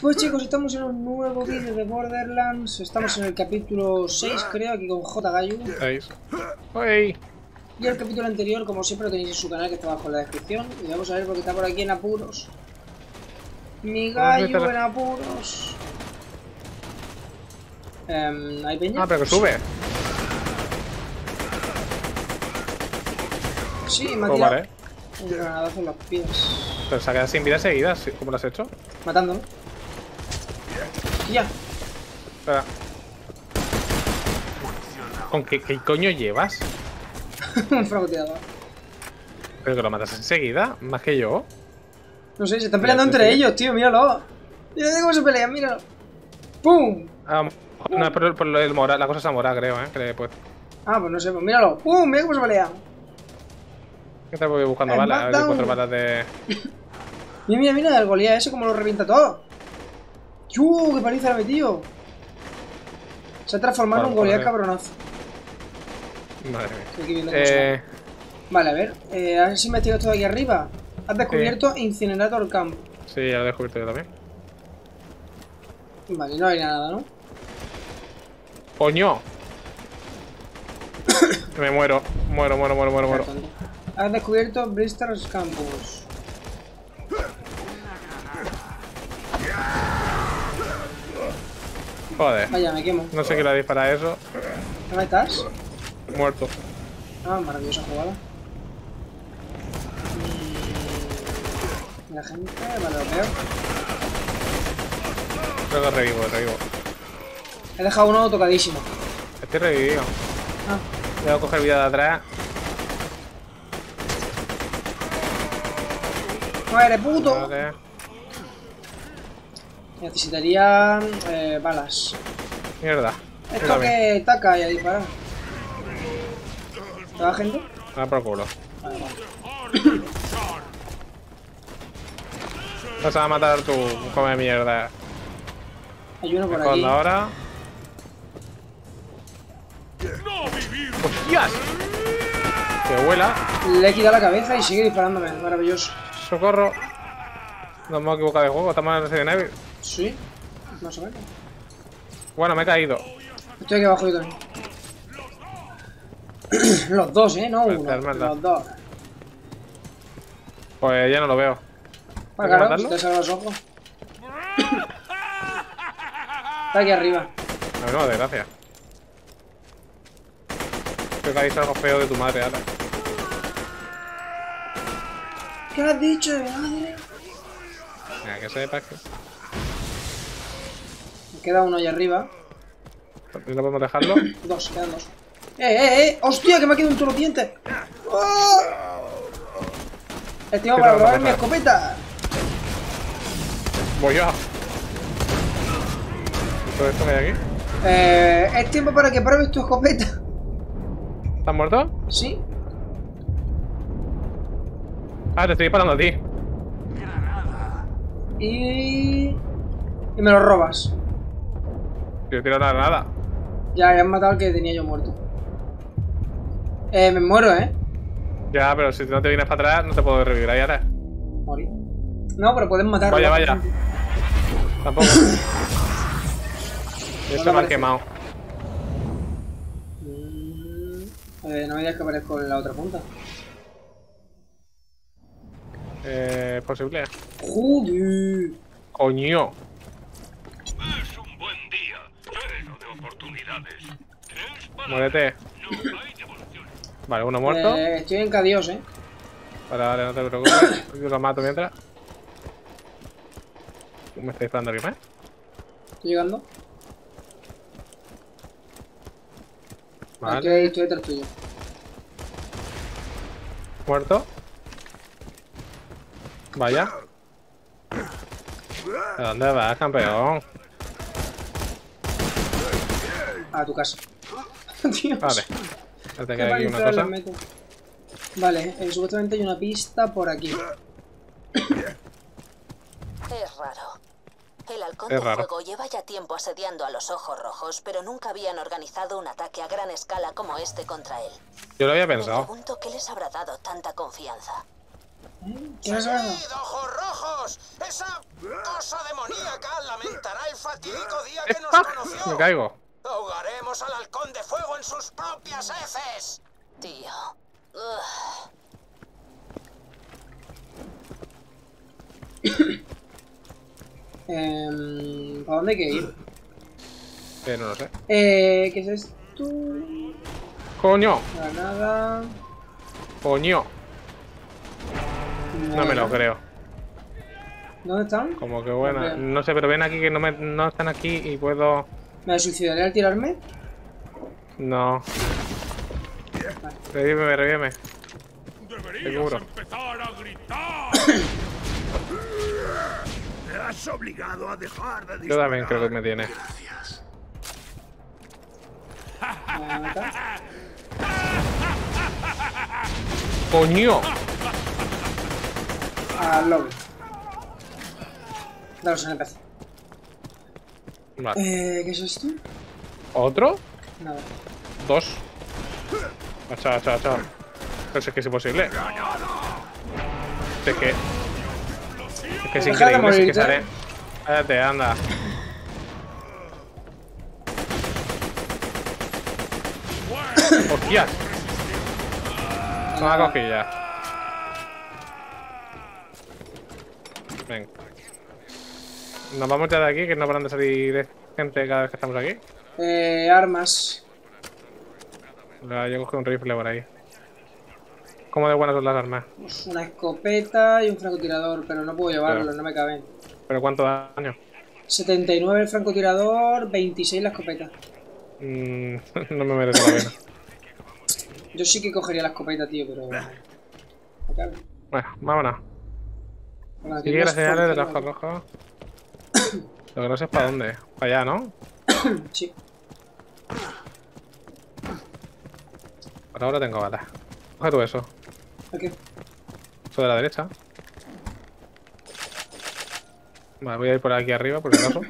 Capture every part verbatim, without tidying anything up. Pues chicos, estamos en un nuevo vídeo de Borderlands. Estamos en el capítulo seis, creo, aquí con J. Gallo. Y el capítulo anterior, como siempre, lo tenéis en su canal que está abajo en la descripción. Y vamos a ver porque está por aquí en apuros. Mi gallo en apuros. Um, ¿Hay peña? Ah, pero que sube. Sí, me ha tirado vale. un granadazo en los pies. Pero se ha quedado sin vida seguidas, ¿cómo lo has hecho? Matándome. Ya. Espera. ¿Con qué, qué coño llevas? Un fragoteador. ¿Pero que lo matas enseguida? ¿Más que yo? No sé, se están peleando mira, entre ellos, tío, míralo. Míralo cómo se pelean, míralo. ¡Pum! Ah, no, es por, por el mora, la cosa es mora, creo, eh, que le he puesto. Ah, pues no sé, pues míralo. ¡Pum! Mira cómo se pelea. ¿Qué tal? Voy buscando el balas, a ver si encuentro balas de... Mira, mira, mira, el Goliat ese como lo revienta todo. ¡Chu! ¡Qué paliza le ha metido! Se ha transformado en un Goliat cabronazo. Madre mía. Eh... Vale, a ver, eh, ¿has investigado todo aquí arriba? Has descubierto sí. Incinerator Camp. Sí, ya lo he descubierto yo también. Vale, no hay nada, ¿no? ¡Coño! Me muero, muero, muero, muero, muero, muero. Has descubierto Bristol Campus. Joder. Vaya, me quemo. No sé qué le ha disparado eso. ¿Dónde estás? Muerto. Ah, maravillosa jugada. La gente, vale, lo veo. Creo que revivo, revivo. He dejado uno tocadísimo. Estoy revivido. Ah. Voy a coger vida de atrás. ¡Madre puto! Vale. Necesitaría eh, balas. Mierda. Esto que taca y a disparar. ¿Te va gente? Ah, por culo. Vale, vale. Vas a matar tu come mierda. Hay uno por aquí. Ahora. ¡Hostias! ¡Que vuela! Le he quitado la cabeza y sigue disparándome. Maravilloso. Socorro. Nos hemos equivocado de juego. Estamos en el C D N B. Sí, más o menos. Bueno, me he caído. Estoy aquí abajo yo también. Los dos, eh, no uno. Los dos. Pues ya no lo veo. Para claro, matarlo. Si te salgo los ojos. Está aquí arriba. No, no, desgracia. Creo que ahí salgo feo de tu madre, ahora. ¿Qué has dicho de madre? Mira, que sepas que... Me queda uno allá arriba. ¿No podemos dejarlo? Dos, quedan dos. ¡Eh, eh, eh! ¡Hostia, que me ha quedado un solo diente! ¡Oh! Este para probar mi escopeta. Voy yo. ¿Todo esto que hay aquí? Eh, es tiempo para que pruebes tu escopeta. ¿Estás muerto? Sí. Ah, te estoy disparando a ti. Granada. Y... Y me lo robas. Yo tiro la granada. Ya, ya han matado al que tenía yo muerto. Eh, me muero, ¿eh? Ya, pero si no te vienes para atrás, no te puedo revivir ahí ahora. Morí. No, pero pueden matarlo. Vaya, vaya. Tampoco. Eso me ha quemado. Mm, eh, no me digas que aparezco en la otra punta. Eh, posible. Joder. Coño. Es un buen día, lleno de oportunidades. Muérete. Vale, uno muerto. Eh, estoy en Cadios, eh. Vale, vale, no te preocupes. Yo lo mato mientras. ¿Me está disparando aquí más? Estoy llegando. Vale. Estoy, estoy detrás tuyo. Muerto. Vaya. ¿A dónde vas, campeón? A tu casa. Dios. Vale. Te queda que aquí una cosa. Vale, eh, supuestamente hay una pista por aquí. Es raro. El halcón de fuego lleva ya tiempo asediando a los ojos rojos, pero nunca habían organizado un ataque a gran escala como este contra él. Yo lo había pensado. Me pregunto qué les habrá dado tanta confianza. ¡Seguid, ojos rojos! ¡Esa cosa demoníaca lamentará el fatídico día que nos conoció! ¡Me caigo! ¡Ahogaremos al halcón de fuego en sus propias heces! Tío... eh, ¿Para dónde hay que ir? Eh, no lo sé. Eh, ¿qué es esto? ¡Coño! Granada... ¡Coño! No me lo creo. ¿Dónde están? Como que buena. No sé, pero ven aquí que no, me, no están aquí y puedo... ¿Me suicidaré al tirarme? No. Vale. Revive, revive. Seguro. Empezar a gritar. Te has obligado a dejar de disparar. Yo también creo que me tiene. Gracias. ¡Coño! Al lobby. Daros en el N P C. Vale. Eh, ¿qué es esto? ¿Otro? Nada. Dos. Achá, achá, achá. Pero si es que es imposible. Es que. Es que es increíble, es que sale. Cállate, anda. ¡Hostias! Son una cosquilla. Venga. Nos vamos ya de aquí, que no paran de salir gente cada vez que estamos aquí. Eh, armas. La, yo cogí un rifle por ahí. ¿Cómo de buenas son las armas? Una escopeta y un francotirador, pero no puedo llevarlo, pero, no me caben. ¿Pero cuánto daño? setenta y nueve el francotirador, veintiséis la escopeta. Mm, no me merece la pena. Yo sí que cogería la escopeta, tío, pero... me cabe. Bueno, vámonos. Sigue las señales de las rojas. Lo que no sé es para dónde. Para allá, ¿no? Sí. Por ahora tengo balas. Coge tú eso. ¿A qué? Eso de la derecha. Vale, voy a ir por aquí arriba, por si acaso.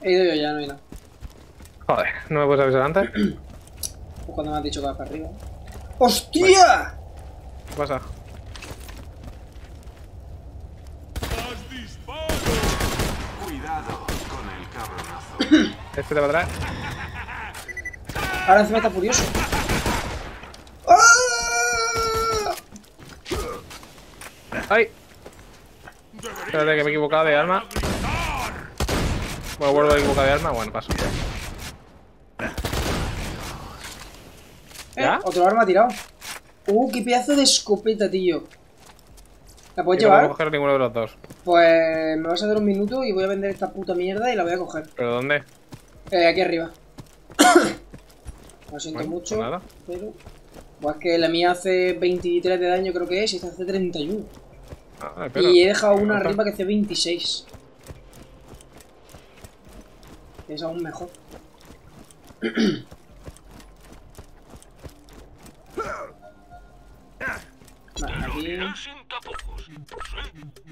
He ido yo ya, no hay nada. Joder, ¿no me puedes avisar antes? Pues cuando me has dicho que vas para arriba. ¡Hostia! Bueno. ¿Qué pasa? Este de atrás. Ahora encima está furioso. ¡Ah! ¡Ay! Espérate que me he equivocado de arma. Bueno, vuelvo a equivocar de arma. Bueno, paso. Eh, ¿Ya? Otro arma tirado. ¡Uh, qué pedazo de escopeta, tío! ¿La puedes llevar? No puedo coger ninguno de los dos. Pues me vas a dar un minuto y voy a vender esta puta mierda y la voy a coger. ¿Pero dónde? Eh, aquí arriba. Lo siento bueno, mucho, nada. Pero... pues es que la mía hace veintitrés de daño creo que es y esta hace treinta y uno. Ah, espera, y he dejado una arriba que hace veintiséis. Es aún mejor. Vale, aquí...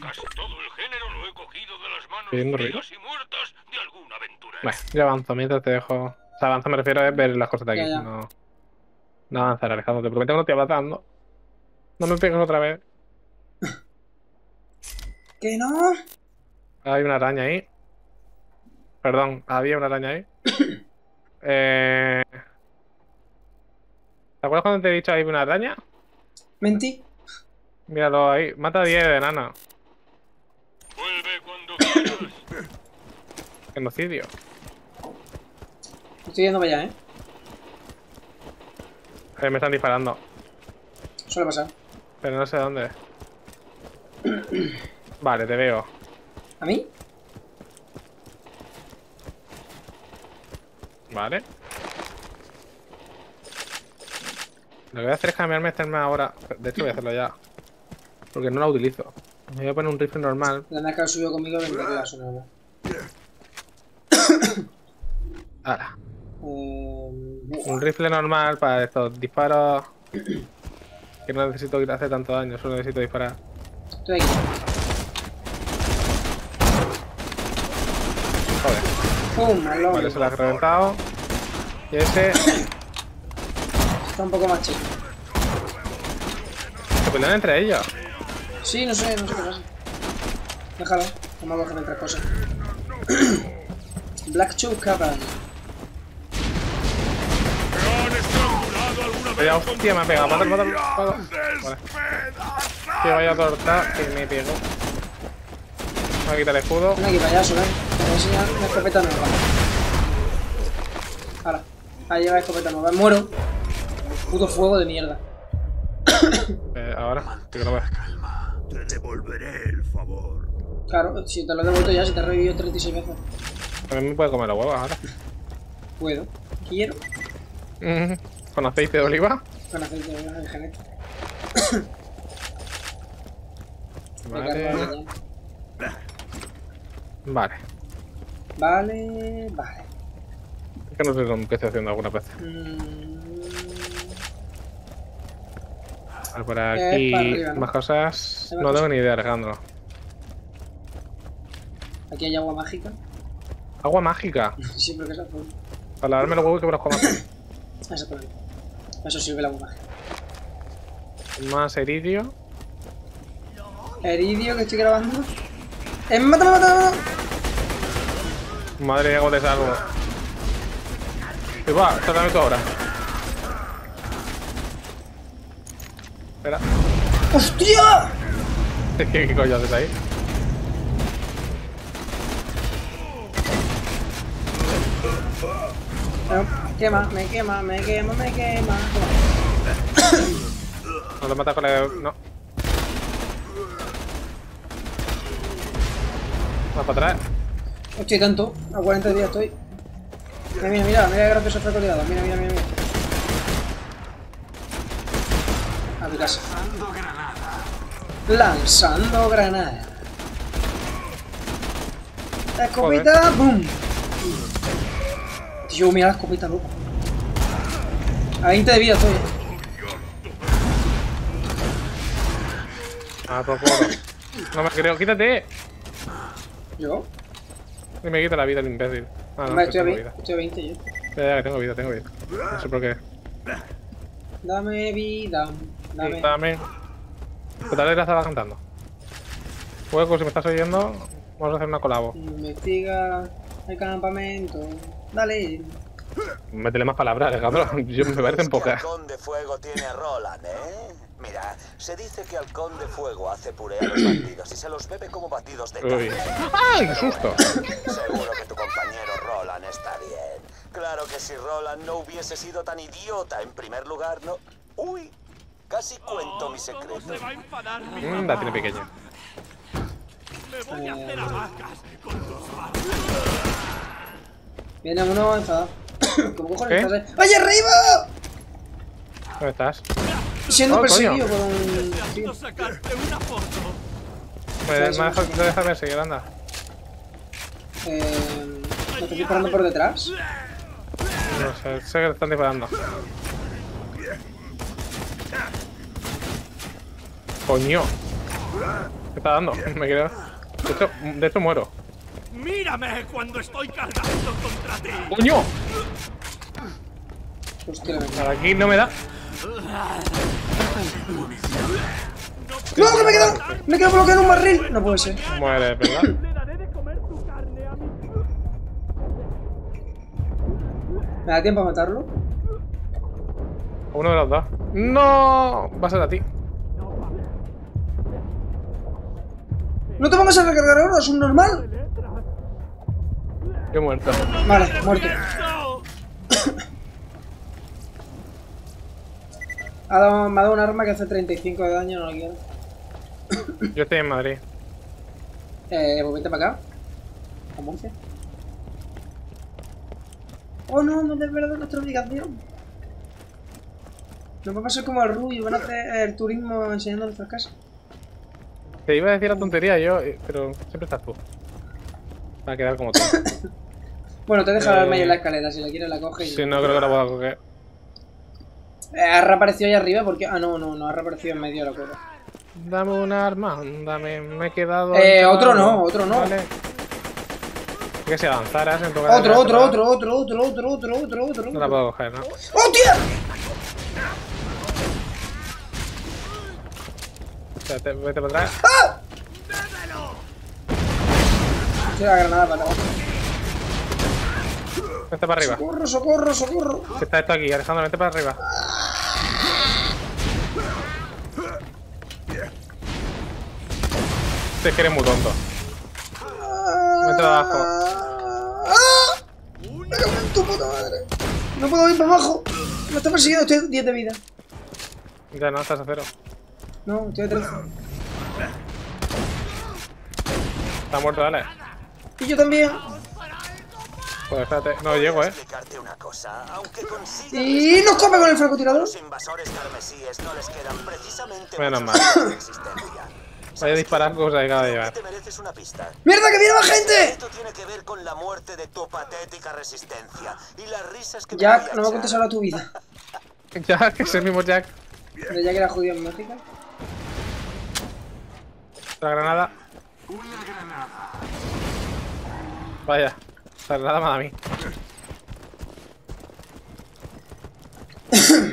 Casi todo el género lo he cogido de las manos frías y muertas de algún aventurero. Bueno, yo avanzo mientras te dejo. O sea, avanzo me refiero a ver las cosas de aquí. Ya, ya. No, no avanzar, Alejandro. Te prometo que no te abrazando. No me pegues otra vez. ¿Que no? Hay una araña ahí. Perdón, había una araña ahí. eh... ¿Te acuerdas cuando te he dicho hay una araña? Mentí. Míralo ahí, mata a diez de nana. Vuelve cuando quieras. Genocidio. Estoy yendo para allá, eh. eh. Me están disparando. Suele pasar. Pero no sé dónde. Vale, te veo. ¿A mí? Vale. Lo que voy a hacer es cambiarme este arma ahora. De hecho, voy a hacerlo ya. Porque no la utilizo. Me voy a poner un rifle normal. La NASCAR subió conmigo veinte clases, ¿no? Ahora. Um, un rifle normal para estos disparos. Que no necesito hacer tanto daño, solo necesito disparar. Estoy aquí. Joder. Pum, vale, loco. Se lo has reventado. Y ese... está un poco más chido. Se pelean entre ellos. Sí, no sé, no sé qué pasa. Déjalo, vamos a coger otra cosa. Black Chubb Cámara. Vaya hostia, me ha pegado, mátalo, mátalo, mátalo. Vale. Que vaya torta que me pego. Voy a quitar el escudo. Ven aquí, payaso, eh. Te voy a enseñar una escopeta nueva. Ahora, ahí lleva escopeta nueva. Muero. Puto fuego de mierda. Eh, ahora, te grabo. Calma, te devolveré el favor. Claro, si te lo he devuelto ya, si te he revivido treinta y seis veces. También me puede comer las huevas ahora. Puedo. Quiero. Mm-hmm. ¿Con aceite de oliva? Con aceite de oliva, en general. Vale. Vale. Vale, vale. Es que no sé lo que estoy haciendo alguna vez. Mm. Por aquí, para arriba, ¿no? Más cosas. No tengo ni idea, Alejandro. Aquí hay agua mágica. ¿Agua mágica? Sí, pero que es azul. Para lavarme los huevos que me los comas. Eso, eso sirve la bomba. Más heridio. Heridio que estoy grabando. ¡Eh, mátame, mátame! Madre mía, cómo te salgo. Y va, tratamiento ahora. Espera. ¡Hostia! ¿Qué, qué coño haces ahí? No. Quema, me quema, me quema, me quema. No lo matas con la... no. Más para atrás. Hostia, tanto. A cuarenta días estoy. Mira, mira, mira, mira qué gracioso fue coleado. Mira, mira, mira, mira. A tu casa. Lanzando granada. Lanzando granada. La escopita, boom. Yo, mira la escopeta, loco. A veinte de vida estoy. Ah, por favor. No me creo, quítate. ¿Yo? Y me quita la vida el imbécil. Ah, no, vale, estoy, a veinte, vida. Estoy a veinte yo. Ya, ya, tengo vida, tengo vida. No sé por qué. Dame vida. Dame. Dame. Total, la estaba cantando. Hueco, si me estás oyendo, vamos a hacer una colabo. Investiga el campamento. Dale. Métele más palabras, Alejandro. Yo me parecen pocas. El halcón de fuego tiene Roland, ¿eh? Mira, se dice que halcón de fuego hace puré a los bandidos y se los bebe como batidos de carne. ¡Ay, qué susto! Seguro que tu compañero Roland está bien. Claro que si Roland no hubiese sido tan idiota en primer lugar, no... ¡Uy! Casi cuento oh, mi secreto. Se va a enfadar, mi mm, la tiene pequeña. Me voy a hacer a vacas con tus... Viene uno avanzado. ¿Cómo cojones estás ahí? ¡Oye, arriba! ¿Dónde estás? Siendo oh, perseguido por un... tío. Pues me dejas deja perseguir, anda. Eh... ¿Te estás disparando por detrás? No sé, sé que te están disparando. ¡Coño! ¿Qué está dando? Me creo... De hecho, de hecho muero. ¡Mírame cuando estoy cargando contra ti! ¡Coño! Hostia, para aquí no me da. ¡No, que me he quedado! ¡Me he quedado bloqueado en un barril! No puede ser. Muere, ¿verdad? Le daré de comer tu carne a mi... ¿Me da tiempo a matarlo? Uno de los dos. ¡No! Va a ser a ti. ¿No te vamos a recargar ahora? ¿Es un normal? Yo he muerto. Vale, muerto. Ha dado, me ha dado un arma que hace treinta y cinco de daño, no lo quiero. Yo estoy en Madrid. Eh, pues vente para acá. A Murcia. Oh no, no te pierdas nuestra obligación. Nos va a pasar como al Rubio, van a hacer el turismo enseñando nuestras casas. Te iba a decir la tontería yo, pero siempre estás tú. Va a quedar como tú. Bueno, te dejo el arma ahí en la escalera, si la quieres la coges. Sí, yo no creo que la pueda coger. Eh, ha reaparecido ahí arriba porque... Ah, no, no, no, ha reaparecido en medio de la cueva. Dame una arma, dame, me he quedado... Eh, otro arma. No, otro no. Vale. Que si avanzaras en tu casa... Otro, otro, otro, otro, otro, otro, otro, otro, otro... No la puedo coger, ¿no? ¡Hostia! Espérate, vete para atrás. ¡Ah! Estoy la granada para abajo. Vente para arriba. ¡Socorro, socorro, socorro! ¿Qué está esto aquí? Alejandro, vente para arriba. Este es que eres muy tonto. Vete para abajo. ¡Ah! ¡Me cago en tu puta madre! ¡No puedo ir para abajo! ¡Me está persiguiendo! Estoy a diez de vida. Ya no, estás a cero. No, estoy a trece. Está muerto, dale. Y yo también. Pues espérate, no llego, eh. Una cosa, y nos come con el francotirador. Los invasores carmesíes no les quedan precisamente menos mal. Voy a disparar cosas que acaba de llevar. ¡Mierda, que viene más gente! Esto tiene que ver con la muerte de tu patética resistencia y las risas que Jack, no me ha contestado a tu vida. Jack, es el mismo Jack. Pero Jack era judío en México. La granada. Una granada. Vaya. Nada más a mí.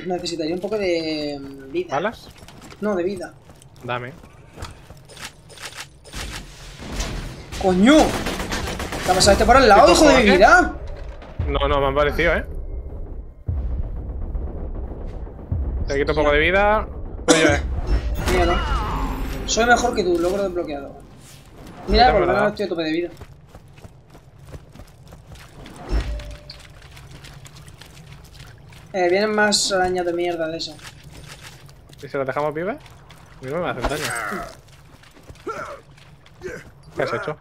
Necesitaría un poco de vida. ¿Balas? No, de vida. Dame. ¡Coño! ¿Te pasaste por el lado, hijo de vida? No, no, me han parecido, eh. Te quito un poco de vida. Pues yo, eh. Míralo. Soy mejor que tú, logro desbloqueado. Mira, por lo menos estoy a tope de vida. Eh, vienen más arañas de mierda de esas. ¿Y si las dejamos vivas? Viva me hacen daño. ¿Qué has hecho?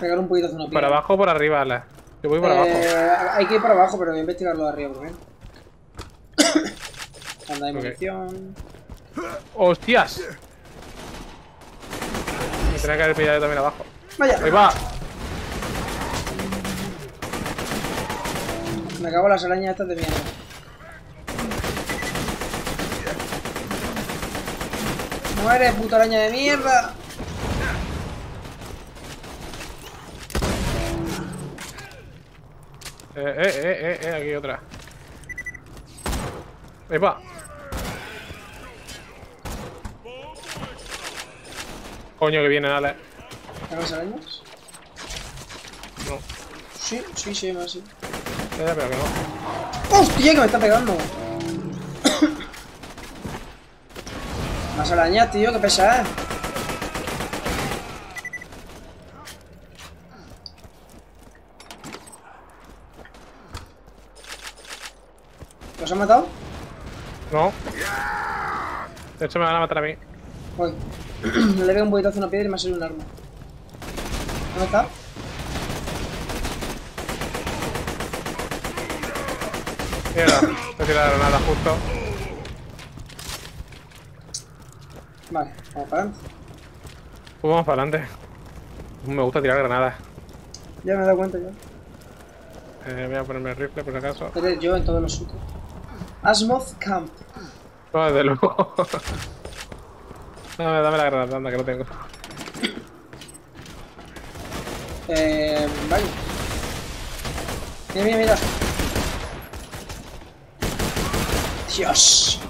Pegar un poquito de una piedra. ¿Por abajo o por arriba, Ala? Yo voy por eh, abajo. Hay que ir por abajo, pero voy a investigarlo de arriba, porque... Anda de munición. Okay. ¡Hostias! Me tenía que haber pillado también abajo. Vaya. ¡Ahí va! Me acabo las arañas estas de mierda. ¡Muere, puta araña de mierda! Eh, eh, eh, eh, eh, aquí otra. ¡Epa! Coño, que vienen, Ale. ¿Te hagas arañas? No. Sí, sí, sí, más sí. Espera, pero que no. ¡Hostia, que me está pegando! Más arañas, tío, que pesada. ¿Los han matado? No. De hecho me van a matar a mí. Voy. Le pego un boquetazo a una piedra y me ha salido un arma. ¿Dónde está? Mierda, me he tirado nada justo. Vale, vamos para adelante. Pues vamos para adelante. Me gusta tirar granadas. Ya me he dado cuenta yo. Eh, voy a ponerme el rifle por si acaso. Pero yo en todos los sitios. Asmoth Camp. No, desde luego. dame, dame la granada, anda, que no tengo. Eh. Vale. Mira, mira, mira. Dios.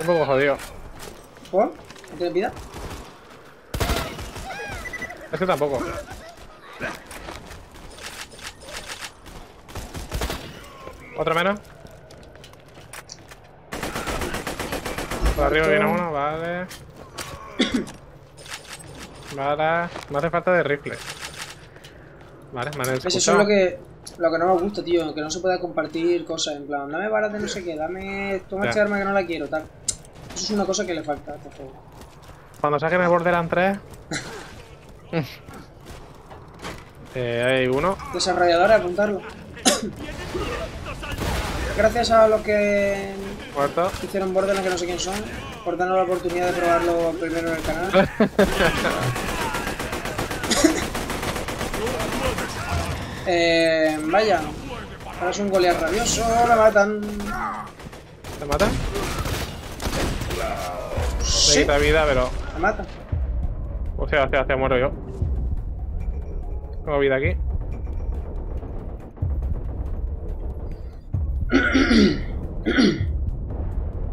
Un poco jodido. ¿Por? ¿No tienes vida? Es que tampoco. ¿Otra menos? Por arriba viene uno, vale. Vale. Me hace falta de rifle. Vale, me han escuchado. Eso es lo que, lo que no me gusta, tío. Que no se pueda compartir cosas. En plan, dame balas de no sé qué, dame... Toma esta arma que no la quiero, tal. Eso es una cosa que le falta a este juego. Cuando saquen el Borderlands tres... eh, hay uno. Desarrollador, apuntarlo. Gracias a los que... ¿Muerto? Hicieron Borderlands, que no sé quién son, por darnos la oportunidad de probarlo primero en el canal. eh, vaya. Ahora es un Goliath rabioso, me matan. ¿Te matan? Sí. Me quita vida, pero... Me mata. O sea, hacia, hacia, muero yo. Tengo vida aquí.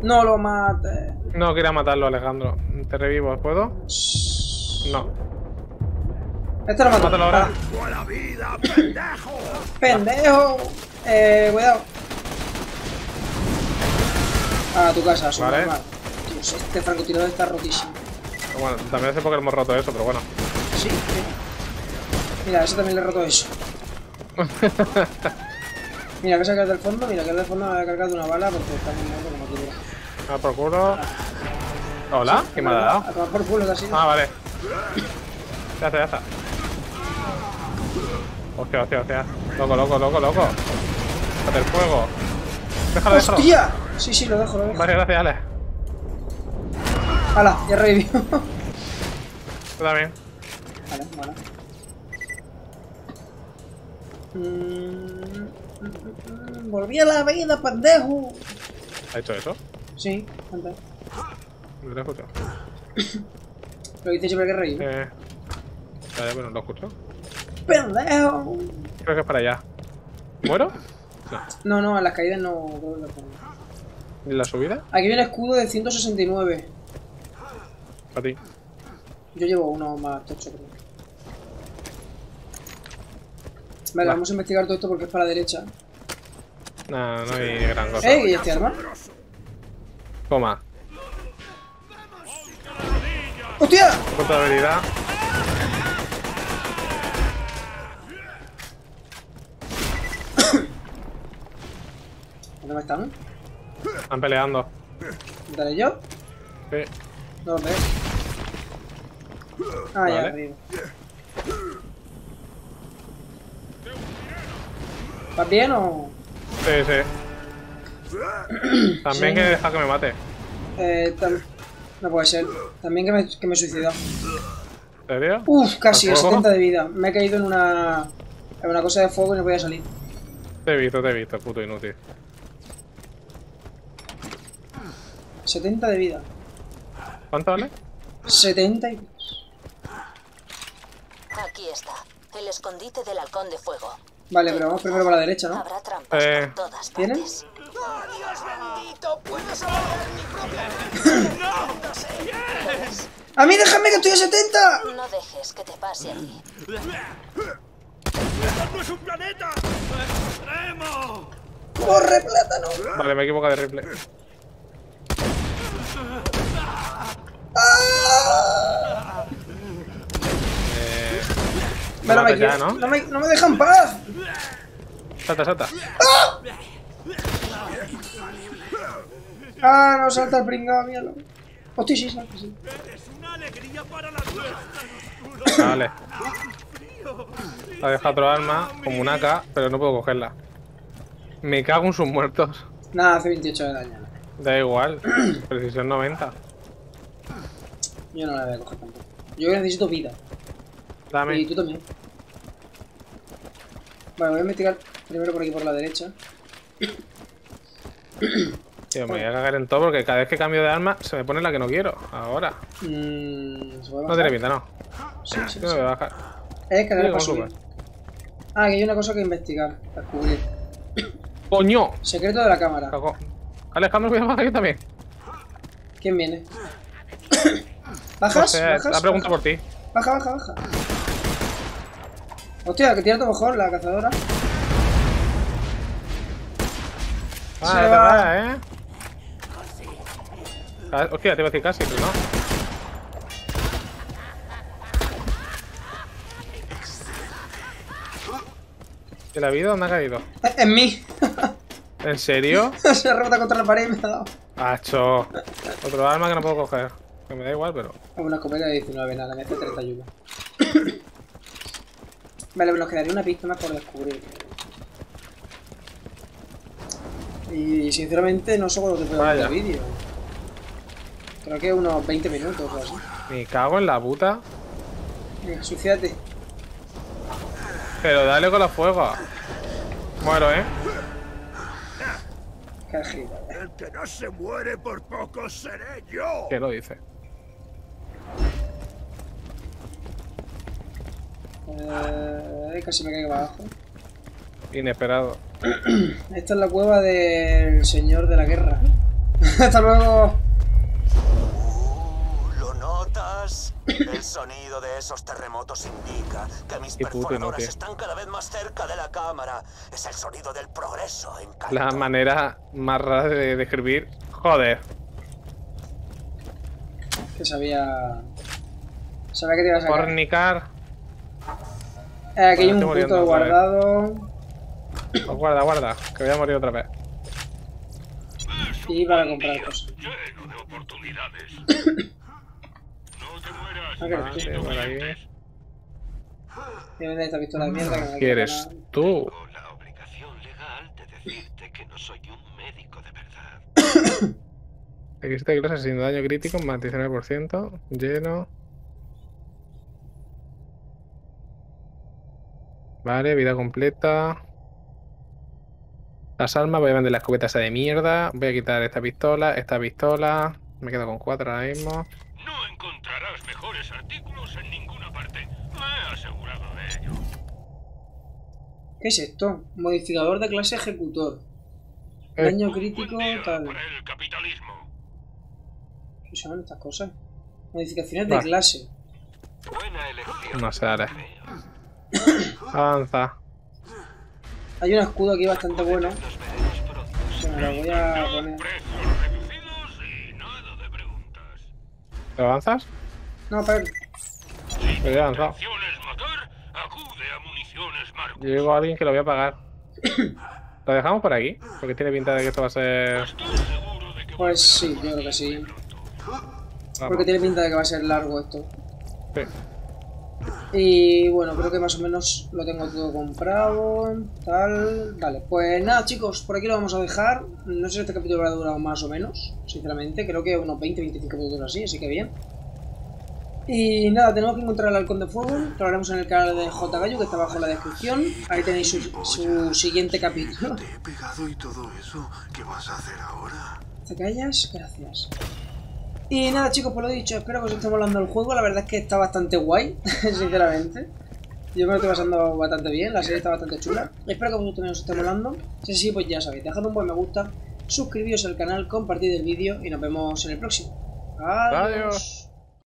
No lo mates. No quiero matarlo, Alejandro. Te revivo, ¿puedo? No. Esto lo mato. Mátalo ahora. ¡Pendejo! ¡Pendejo! Eh, cuidado. A tu casa, su vale. Normal. Dios, este francotirador está rotísimo. Bueno, también hace poco hemos roto eso, pero bueno. Sí, sí. Mira, eso también le he roto eso. Mira, que se ha caído del fondo. Mira, que el del fondo me ha cargado una bala porque está muy loco como tú. Ah, por culo. Hola, sí, ¿qué me ha dado? A tomar por culo, casi. Ah, vale. Ya está, ya está. Hostia, hostia, hostia. Loco, loco, loco, loco. Hasta el fuego. Déjalo, déjalo. ¡Hostia! Sí, sí, lo dejo, lo dejo. Vale, gracias, Ale. ¡Hala! Ya revivió. Tú también. Vale, vale. Mm, volví a la vida, pendejo. ¿Ha hecho eso? Sí, antes. ¿Lo he escuchado? Lo dice siempre que reí. Eh. Vale, bueno, lo escucho. ¡Pendejo! Creo que es para allá. ¿Muero? No, no, no, a las caídas no. ¿Y la subida? Aquí viene escudo de ciento sesenta y nueve. Para ti. Yo llevo uno más tocho, creo. Vale, nah. Vamos a investigar todo esto porque es para la derecha. No, no hay gran cosa. ¡Eh! ¿Y este arma? Toma. ¡Hostia! Punto de habilidad. ¿Dónde están? Están peleando. ¿Daré yo? Sí. ¿Dónde? Ah, vale. Ya arriba. ¿Estás bien o...? Sí, sí. También sí. Que deja que me mate. Eh, tam... No puede ser. También que me, que me he suicidado. ¿En serio? Uf, casi, a setenta de vida. Me he caído en una... En una cosa de fuego y no podía salir. Te he visto, te he visto, puto inútil. setenta de vida. ¿Cuánto vale? setenta y... Aquí está. El escondite del halcón de fuego. Vale, pero vamos primero para la derecha, ¿no? Habrá trampas eh... por todas partes. ¿Tienen? ¡Oh, Dios bendito! ¡Puedes alargar mi propia ¡No! ¡No sé! Yes. ¡A mí déjame que estoy a setenta! No dejes que te pase a ti. ¡Esto no es un planeta! ¡Extremo! ¡Corre, plátano! Vale, me he equivocado de replay. ¡Ah! Eh... Me me ya, ¿no? No, me, no me dejan paz. Salta, salta. ¡Ah! Ah, no salta el pringado, míralo. Hostia, sí, salta, sí. Vale. Ha dejado otro arma, como un A K, pero no puedo cogerla. Me cago en sus muertos. Nada, hace veintiocho de daño. Da igual, precisión noventa. Yo no la voy a coger tampoco. Yo necesito vida. Dame. Y tú también. Vale, voy a investigar primero por aquí por la derecha. Tío, me voy a cagar en todo porque cada vez que cambio de arma se me pone la que no quiero. Ahora. Mm, ¿se puede bajar? No tiene pinta, no. Sí, sí, sí. Me voy a bajar. Es que no lo subir. Ah, que hay una cosa que investigar, para cubrir. ¡Coño! Secreto de la cámara. Caco. Alejandro, voy a bajar aquí también. ¿Quién viene? ¿Bajas? No sé, ¿bajas? La pregunta por ti. Baja, baja, baja. Hostia, que tiene todo mejor la cazadora. Ah, no te va, eh. Hostia, te iba a decir casi, pero no. ¿Te la ha habido o me ha caído? En mí. ¿En serio? Se rebota contra la pared y me ha dado. ¡Acho! Otro arma que no puedo coger. Que me da igual, pero. Es una escopeta de diecinueve, nada, me hace treinta ayuda. Vale, pero nos quedaría una pista más por descubrir. Y sinceramente no sé cuánto te puedo dar de vídeo. Creo que unos veinte minutos o así. Me cago en la puta. Eh, suciate. Pero dale con la fuego. Muero, eh. Cajita. El que no se muere por poco seré yo. ¿Qué lo dice? Eh, casi me caigo abajo. Inesperado. Esta es la cueva del señor de la guerra. Hasta luego. El sonido de esos terremotos indica que mis perforadoras están cada vez más cerca de la cámara. Es el sonido del progreso, encanto. La manera más rara de describir. Joder. Que sabía... Sabía que te ibas a sacar. Fornicar. Eh, aquí bueno, hay un puto guardado. Pues guarda, guarda, que voy a morir otra vez. Y para comprar cosas. Lleno de oportunidades. No te mueras. Vale, vale, por aquí. Voy a vender esta pistola de mierda. Que ¿quieres no tú? Tengo la obligación legal de decirte que no soy un médico de verdad. Existe clase sin daño crítico, más diecinueve por ciento. Lleno. Vale, vida completa. Las armas, voy a vender la escopeta esa de mierda. Voy a quitar esta pistola, esta pistola. Me quedo con cuatro ahora mismo. No encontrarás mejores artículos en ninguna parte. Me he asegurado de ello. ¿Qué es esto? Modificador de clase ejecutor. ¿Eh? Daño crítico tal. El capitalismo. ¿Qué son estas cosas? Modificaciones de ah. clase. Buena elección. No se hará. Avanza. Hay un escudo aquí bastante bueno. Se me lo voy a poner. ¿Te avanzas? No, pero... Me he avanzado. Llegó alguien que lo voy a pagar. ¿Lo dejamos por aquí? Porque tiene pinta de que esto va a ser... Pues sí, yo creo que sí. Vamos. Porque tiene pinta de que va a ser largo esto. Sí. Y bueno, creo que más o menos lo tengo todo comprado, tal... Vale, pues nada chicos, por aquí lo vamos a dejar. No sé si este capítulo habrá durado más o menos, sinceramente. Creo que unos veinte a veinticinco minutos así, así que bien. Y nada, tenemos que encontrar al Halcón de Fuego. Lo haremos en el canal de J. Gallo, que está abajo en la descripción. Ahí tenéis su, su siguiente capítulo. Te he pegado y todo eso, ¿qué vas a hacer ahora? ¿Te callas? Gracias. Y nada chicos, por lo dicho, espero que os esté molando el juego. La verdad es que está bastante guay, sinceramente. Yo me lo estoy pasando bastante bien, la serie está bastante chula. Espero que vosotros también os esté molando. Si es así, pues ya sabéis, dejad un buen me gusta, suscribíos al canal, compartid el vídeo y nos vemos en el próximo. Adiós. Adiós.